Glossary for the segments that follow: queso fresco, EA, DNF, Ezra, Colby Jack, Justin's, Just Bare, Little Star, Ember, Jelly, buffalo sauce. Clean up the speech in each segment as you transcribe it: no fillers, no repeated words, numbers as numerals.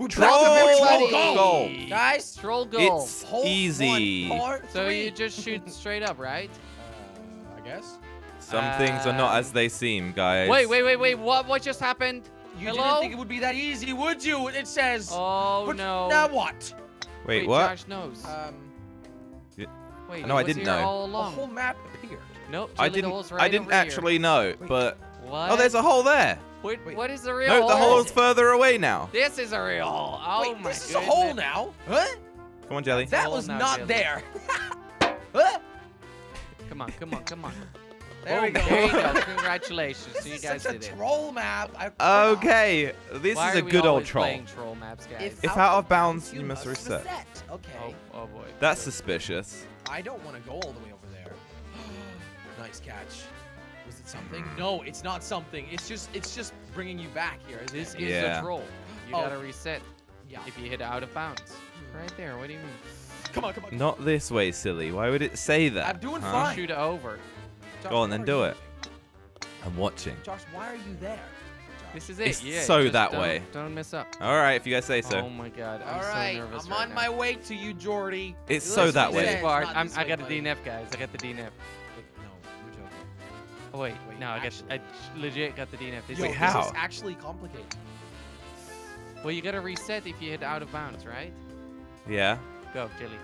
Who dropped the next goal? Guys, troll goal. It's easy. So you just shoot straight up, right? I guess. Some things are not as they seem, guys. Wait. What just happened? You didn't think it would be that easy, would you? It says. Oh, but no. Now what? Wait, what? Josh knows. Wait, no, I didn't know. All along. The whole map appeared. Nope. Jelly, I didn't actually know, but. What? Oh, there's a hole there. Wait. What is the real hole? No, the hole's further away now. This is a real hole. Oh, wait, my goodness. This is a hole now? Huh? Come on, Jelly. That was not there. Huh? Come on. There we go. There you go. Congratulations. So you guys did it. This is a troll map. Okay. This is a good old troll. Why are we always playing troll maps, guys? If out of bounds, you must reset. Okay. Oh, boy. That's suspicious. I don't want to go all the way over there. Nice catch. Was it something? No, it's not something. It's just bringing you back here. This is a troll. You gotta reset. Yeah. If you hit out of bounds. Right there. What do you mean? Come on. Not this way, silly. Why would it say that? I'm doing fine. Shoot it over. Josh, go on, then do it. I'm watching. Josh, why are you there? Josh. This is it. It's so that way. Don't mess up. All right, if you guys say so. Oh my God, I'm so nervous. I'm on my way to you, Jordy. It's so that way. I got the DNF, guys. I got the DNF. No, you're joking. Oh wait, no, I legit got the DNF. Wait, how? This is actually complicated. Well, you gotta reset if you hit out of bounds, right? Yeah. Go, Jelly.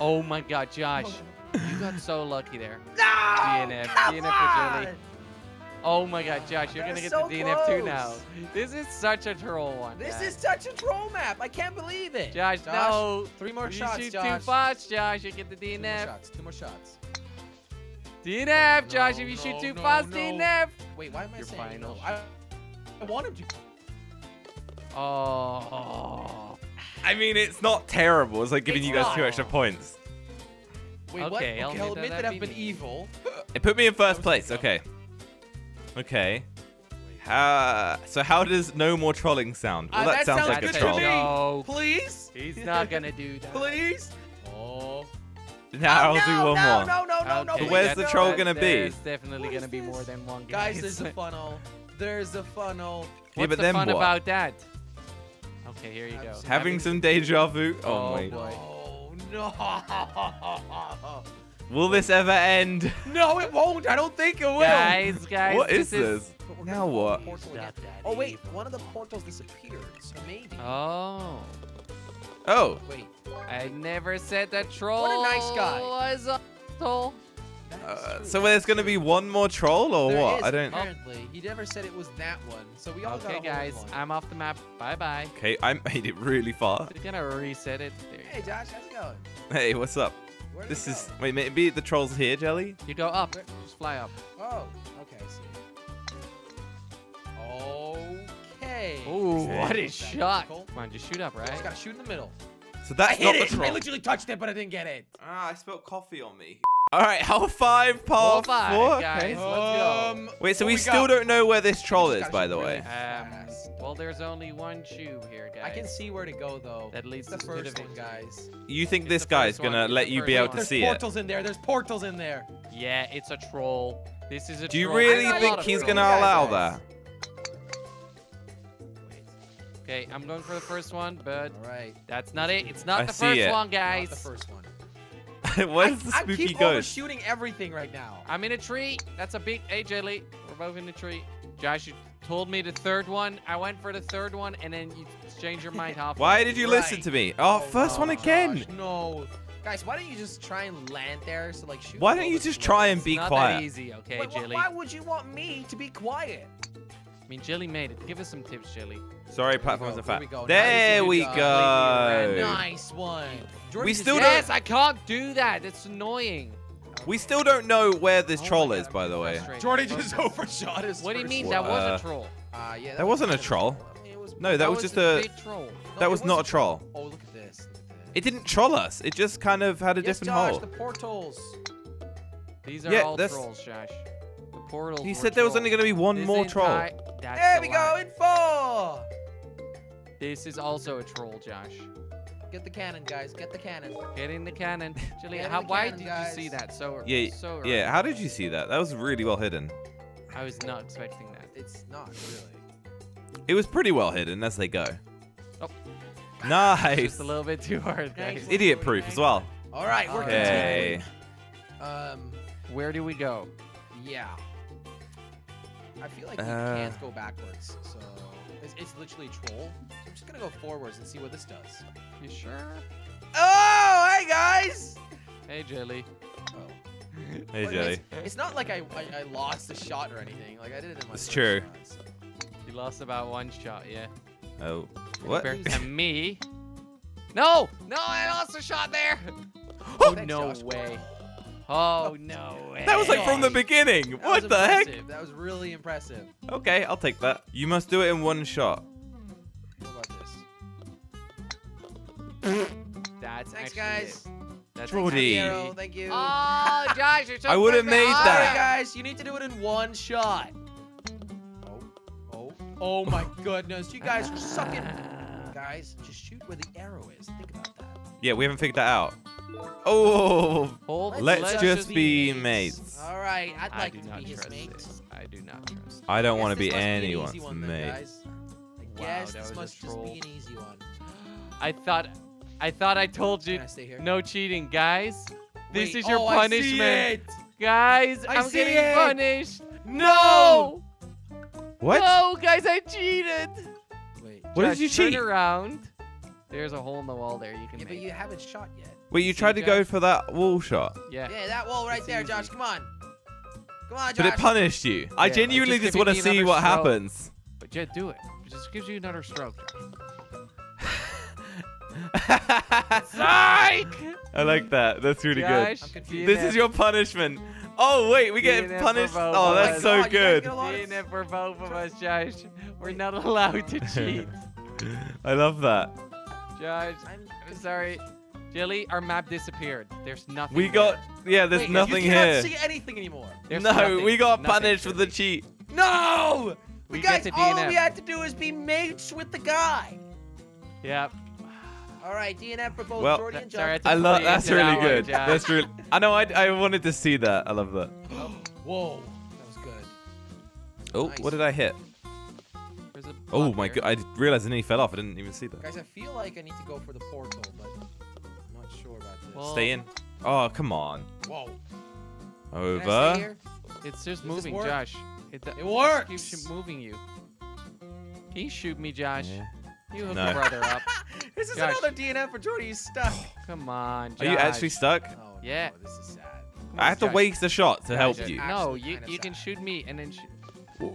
Oh my God, Josh. You got so lucky there. No! DNF for Jelly. Oh my God, Josh, you're going to get the DNF too now. This is such a troll one. This is such a troll map. I can't believe it. Josh, no. Three more shots, Josh. You shoot two shots, Josh. You get the DNF. Two more shots. DNF, Josh. If you shoot two shots, DNF. Wait, why am I saying no? I want him to. Oh. I mean, it's not terrible. It's like giving you guys 2 extra points. Wait, okay, what? Okay, I'll admit that I've been evil. It put me in first place. Okay. So how does no more trolling sound? Well, that sounds like a troll. No. Please? He's not going to do that. Please? Oh. Now I'll do one more. No. But where's the troll going to be? There's definitely going to be more than one game. Guys, there's a funnel. Yeah, but then what? What's the fun about that? Okay, here you go. Having some deja vu. Oh, my God. No. Will this ever end? No, it won't. I don't think it will. Guys. What is this? Now what? Oh, wait. One of the portals disappeared, so maybe. Oh. Wait. I never said that troll was a troll. So there's going to be one more troll or what? I don't know. Apparently. He never said it was that one. So we all got guys. I'm off the map. Bye-bye. Okay, I made it really far. We're going to reset it. Hey, Josh. How's it going? Hey, what's up? Wait, maybe the troll's here, Jelly? You go up. Just fly up. Oh, okay. I see. Okay. Ooh, what a shot. Come on, just shoot up, right? Just got to shoot in the middle. So that's not the troll. I literally touched it, but I didn't get it. Ah, I spilled coffee on me. All right, hole 5, part 4. Guys, let's go. Wait, so we still don't know where this troll is, by the way. Well, there's only one tube here, guys. I can see where to go, though. That leads to the first one, guys. You think this guy's going to let you be able to see it? There's portals in there. Yeah, it's a troll. This is a troll. Do you really think he's going to allow that? Okay, I'm going for the first one, but that's not it. It's not the first one, guys. Not the first one. Where's the spooky ghost? I keep overshooting everything right now. I'm in a tree. That's a big... Hey, Jelly. We're both in a tree. Josh, you told me the third one. I went for the third one, and then you changed your mind halfway. Why did you listen to me? Oh, first one again. Gosh, no. Guys, why don't you just try and land there? So, like, shoot. Why don't you just try and be quiet? It's not that easy, okay, Jelly? Why would you want me to be quiet? I mean, Jelly made it. Give us some tips, Jelly. Sorry, platforms are fat. There we go. Nice one. We still don't... Yes, I can't do that. It's annoying. We still don't know where this troll is, by the way. Jordy just overshot his. What do you mean? That was a troll. Yeah. That wasn't a troll. No, that was just a... That was not a troll. Oh, look at this. It didn't troll us. It just kind of had a different hole. Josh, the portals. These are all trolls, Josh. The portals. He said there was only going to be one more troll. There we go, in 4! This is also a troll, Josh. Get the cannon, guys. Get the cannon. Get in the cannon. Jelly, why did you see that so early? Yeah, how did you see that? That was really well hidden. I was not expecting that. It's not, really. It was pretty well hidden as they go. Oh. Nice. Just a little bit too hard. Nice. Idiot proof as well. All right, we're continuing. Where do we go? Yeah. I feel like we can't go backwards, so it's literally a troll. So I'm just gonna go forwards and see what this does. You sure? Oh, hey guys! Hey Jelly. Oh. Hey Jelly. It's not like I lost a shot or anything. Like I did it in my. It's true. Shot, so. You lost about one shot, yeah. Oh, what? To me? No, no, I lost a shot there. Oh, no way. Oh, no way. That was like from the beginning. What the heck? That was really impressive. Okay, I'll take that. You must do it in one shot. What about this? That's thanks, guys. That's Jordy. Thank you. Oh, Josh, you're so I would have made that. All right, guys, you need to do it in one shot. Oh, my goodness. You guys are sucking. Guys, just shoot where the arrow is. Think about that. Yeah, we haven't figured that out. Oh, let's just be mates. All right, I'd like to be his mate. I do not trust. I don't want to be anyone's mate. I guess this must just be an easy one. I thought I told you no cheating, guys. This is your punishment, guys. I'm getting punished. No. What? No, guys, I cheated. Wait, what did you cheat? Turn around. There's a hole in the wall there. You can. Yeah, but you haven't shot yet. Wait, you tried to go for that wall shot. Yeah. Yeah, that wall right there, Josh. Come on. Come on, Josh. But it punished you. Yeah, I genuinely just want to see what happens. But yeah, do it. It just gives you another stroke, Josh. Psych! I like that. That's really good. I'm confused. This is your punishment. Oh, wait, we get punished. Oh, that's so good. Being it for both of us, Josh. We're not allowed to cheat. I love that. Josh, I'm sorry. Jelly, our map disappeared. There's nothing. We got, yeah, there's nothing here. You can't see anything anymore. There's nothing, we got punished for the cheat. No! We guys, all we had to do is be mates with the guy. Yep. All right, DNF for both Jordy and Josh. I love that's really good. That's really. I know. I wanted to see that. I love that. Whoa, that was good. Oh, nice. What did I hit? Oh my god! I realized the knee fell off. I didn't even see that. Guys, I feel like I need to go for the portal, but I'm not sure about this. Well, stay in. Oh, come on. Whoa. Over. Can I stay here? It's just moving, Josh. It works. It keeps moving you. Can you shoot me, Josh? Yeah. You hook your brother up. This is Josh. Another DNF for Jordy. He's stuck. Come on, Josh. Are you actually stuck? Oh, yeah. No, this is sad. I have to waste the shot to help you. No, you can shoot me and then shoot.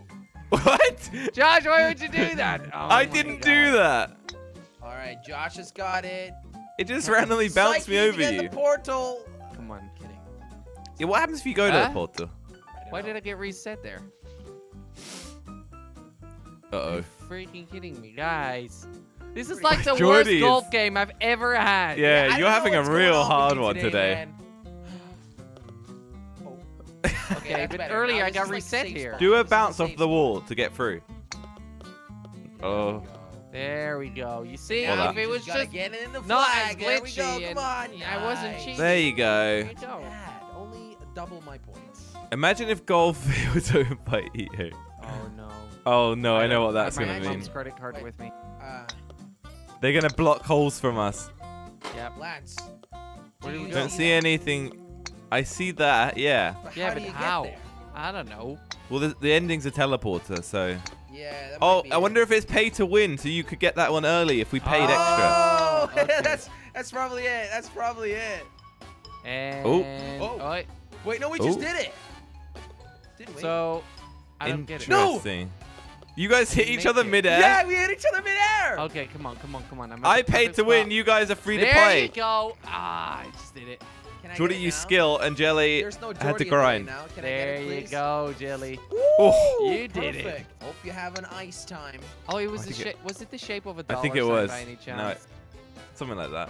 What? Josh, why would you do that? Oh I didn't do that. All right, Josh has got it. It just randomly bounced me over you. The portal. Come on, kidding. Yeah, what happens if you go to the portal? Why did I get reset there? Uh-oh. Freaking kidding me, guys. This is like the worst golf game I've ever had. Yeah, you're having a real hard one today. Okay, but earlier I got reset here. Do a bounce off the wall to get through. Oh. There we go. You see, if it was just getting in the flag, there we go. Come on. I wasn't cheating. There you go. Only double my points. Imagine if golf was over by EA. Oh no. Oh no, I know what that's gonna mean. My mom's credit card with me. They're gonna block holes from us. Yeah, Lance. Don't see anything. I see that, yeah. Yeah, but how? I don't know. Well, the ending's a teleporter, so. Yeah. That might be I wonder if it's pay to win, so you could get that one early if we paid extra. Oh, okay. that's probably it. That's probably it. And wait, no, we just did it. Didn't we? So, I don't get it. No. You guys hit each other midair. Yeah, we hit each other midair. Okay, come on. I paid to win. You guys are free to play. There you go. Ah, I just did it. Jordy used skill and Jelly had to grind. There you go, Jelly. Ooh, you did it. Hope you have an ice time. Oh, it was was it the shape of a dollar? I think it was. By any chance? No, something like that.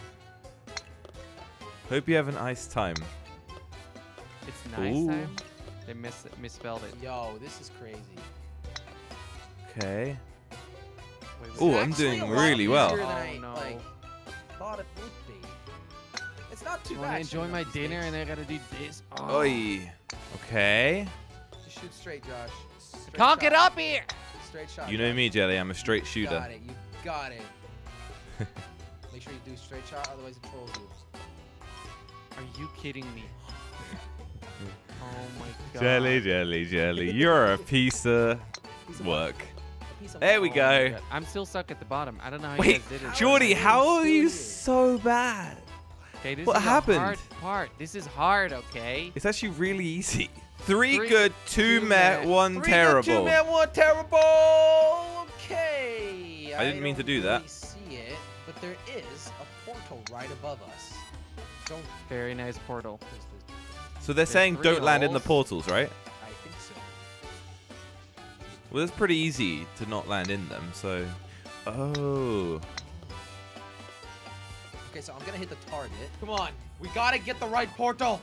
Hope you have an ice time. It's nice time. They misspelled it. Yo, this is crazy. Okay. Oh, I'm doing really well. Oh, no. Like, thought it would be. It's not too bad. I want to enjoy my dinner and I gotta do this. Oh. Oi. Okay. Just shoot straight, Josh. Can't get up here. straight shot. You know me, Jelly. I'm a straight shooter. Got it. You got it. Make sure you do straight shot, otherwise the troll moves. Are you kidding me? Oh my god. Jelly, Jelly, Jelly. You're a piece of work. There we go. I'm still stuck at the bottom. I don't know how you guys did it. Jordy, how are you so bad? Okay, this what is happened? Hard part. This is hard, okay? It's actually really easy. Three good, two met, one terrible. Three good, two met, one terrible. Okay. I didn't mean to do that. I don't see it, but there is a portal right above us. Don't. Very nice portal. So they're saying don't land in the portals, right? I think so. Well, it's pretty easy to not land in them, so... Oh. Okay, so I'm going to hit the target. Come on. We got to get the right portal.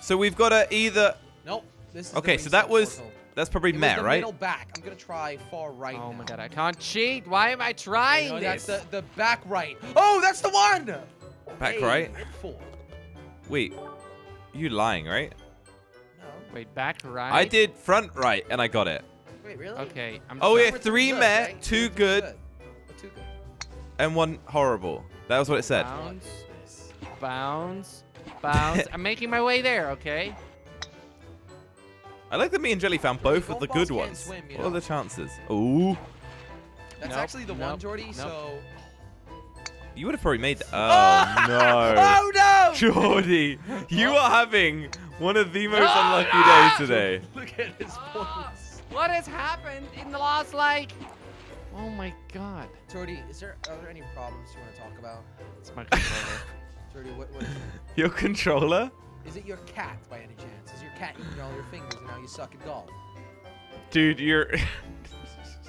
So we've got to either... Nope. This is okay, so that was... Portal. That's probably met, right? Middle back. I'm going to try far right now. Oh my god, I can't cheat. Why am I trying this? That's the back right. Oh, that's the one! Back right? Wait. You lying, right? No. Wait, back right? I did front right, and I got it. Wait, really? Okay. I'm oh, yeah, three met, right? Two good, two good, and one horrible. That was what it said. Bounce, bounce, bounce. I'm making my way there, okay? I like that me and Jelly found both of the good ones. Swim, what are the chances? Ooh. That's actually the one, Jordy, so... You would have probably made that. Oh, no. Oh, no. Jordy, you are having one of the most unlucky days today. Look at his points. What has happened in the last, like, oh, my God. Jordy, are there any problems you want to talk about? It's my controller. Jordy, what is it? Your controller? Is it your cat, by any chance? Is your cat eating all your fingers and now you suck at golf? Dude, you're...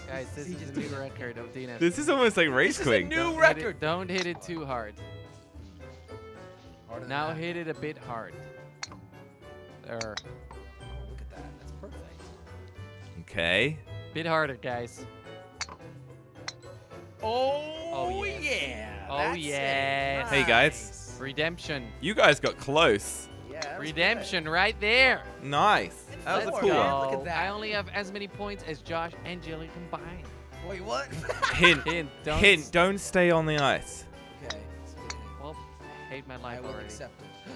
Guys, this is a new record of Dina. This is almost like race quitting. This is a new record. Don't hit it too hard. Now hit it a bit hard. There. Oh, look at that. That's perfect. Okay. Bit harder, guys. Oh yeah. Oh yeah. Nice. Hey guys. Redemption. You guys got close. Yeah, redemption good. Right there. Nice. That was a cool one. Look at that. I only have as many points as Josh and Jelly combined. Wait, what? Hint. Don't stay on the ice. Okay. Well, I hate my life already. Accept it.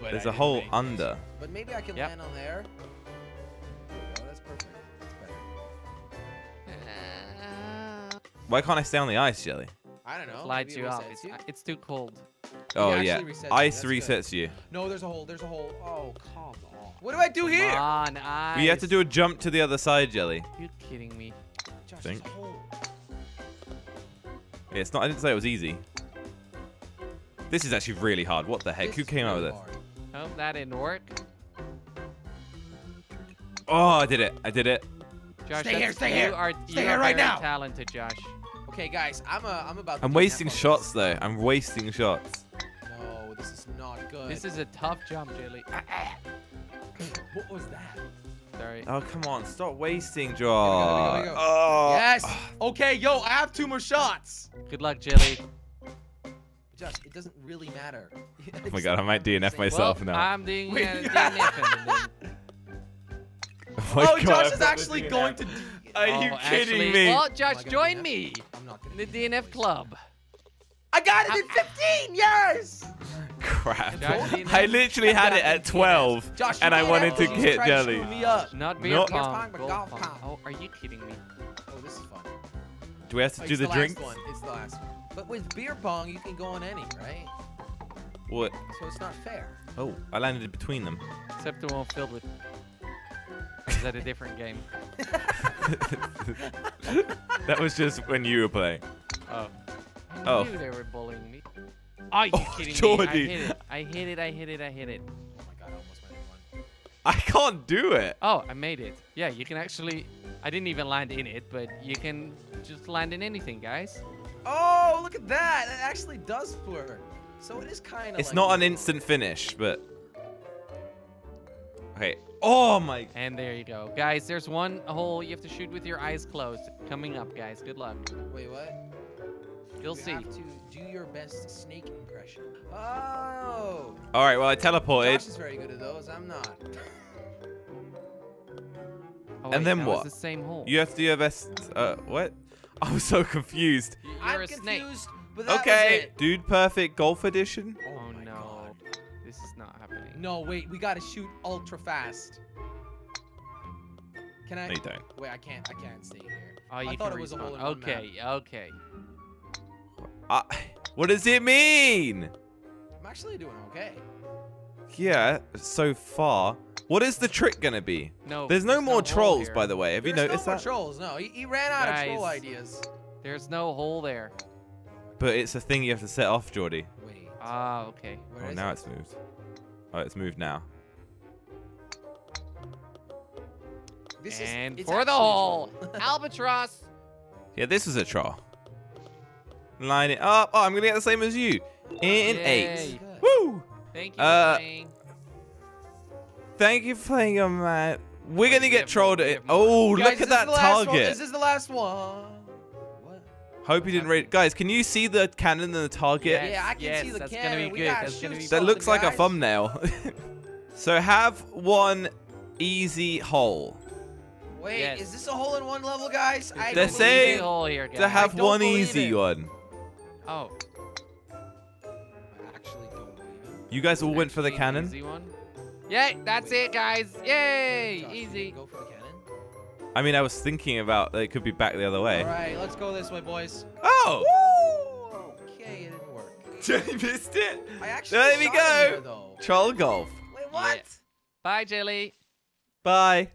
But there's a hole under. But maybe I can land on there. There we go. That's perfect. That's better. Why can't I stay on the ice, Jelly? I don't know. Lied you off. It's too cold. Oh, yeah. Ice resets you. No, there's a hole. There's a hole. Oh, come on. What do I do here? Come on, ice. We have to do a jump to the other side, Jelly. You're kidding me. Josh, there's a hole. Yeah, it's not. I didn't say it was easy. This is actually really hard. What the heck? Who came out with this? Oh, that didn't work. Oh, I did it. I did it. Josh, stay here. Stay here. Stay here right now. You are talented, Josh. Okay, guys, I'm about to wasting shots, though. I'm wasting shots. No, this is not good. This is a tough jump, Jelly. What was that? Sorry. Oh, come on. Stop wasting, Josh. Go, go, go, go, go. Oh. Yes. Okay, yo, I have two more shots. Good luck, Jelly. Josh, it doesn't really matter. Oh, my God. I might DNF myself now. I'm doing DNF. Oh, Josh is actually going to... Are you kidding me? Well, Josh, join me in the DNF club. I got it at 15! Yes! Crap. I literally had it at 12, and I wanted to hit Jelly. Not beer pong, but golf pong. Oh, are you kidding me? Oh, this is fun. Do we have to do the drinks? It's the last one. But with beer pong, you can go on any, right? What? So it's not fair. Oh, I landed between them. Except the one filled with... Is that a different game? That was just when you were playing. Oh. I knew they were bullying me. Are you kidding Jordy. Me? I hit it. Oh my god, I almost made one. I can't do it. Oh, I made it. Yeah, you can actually... I didn't even land in it, but you can just land in anything, guys. Oh, look at that. That actually does work. So it is kind of... It's like not an instant finish, but... Okay. Oh my. And there you go. Guys, there's one hole you have to shoot with your eyes closed. Coming up, guys. Good luck. Wait, what? You'll see. You have to do your best snake impression. Oh. All right, well, I teleported. Josh is very good at those. I'm not. Oh, and wait, then what? The same hole. You have to do your best. What? I'm so confused. I'm confused. But that was it. Dude Perfect Golf Edition. Oh no, God. This is not happening. No, wait, we gotta shoot ultra fast. Can I? No, you don't. Wait, I can't stay here. Oh, you I thought it was a hole in one map. Okay. What does it mean? I'm actually doing okay. Yeah, so far. What is the trick gonna be? No, there's no more trolls, by the way. Have you noticed that? There's no more trolls. No, he ran out of troll ideas. There's no hole there. But it's a thing you have to set off, Jordy. Wait. Ah, okay. Oh, now it's moved. Oh, it's moved now. And for the hole, albatross. Yeah, this is a troll. Line it up. Oh, I'm gonna get the same as you. In 8. Woo! Thank you for playing. Thank you for playing, man. We're gonna get trolled. Oh, look at that target. This is the last one. Hope you didn't read. Guys, can you see the cannon and the target? Yeah, I can see the cannon. That looks like a thumbnail. So have one easy hole. Wait, is this a hole in one level, guys? They're saying to have one easy one. Oh. You guys all went for the cannon? Yeah, that's it, guys. Yay! Easy. Go for the cannon. I mean, I was thinking about that it could be back the other way. All right, let's go this way, boys. Oh! Woo! Okay, it didn't work. Jelly missed it. I actually there we go. Troll golf. Wait, what? Yeah. Bye, Jelly. Bye.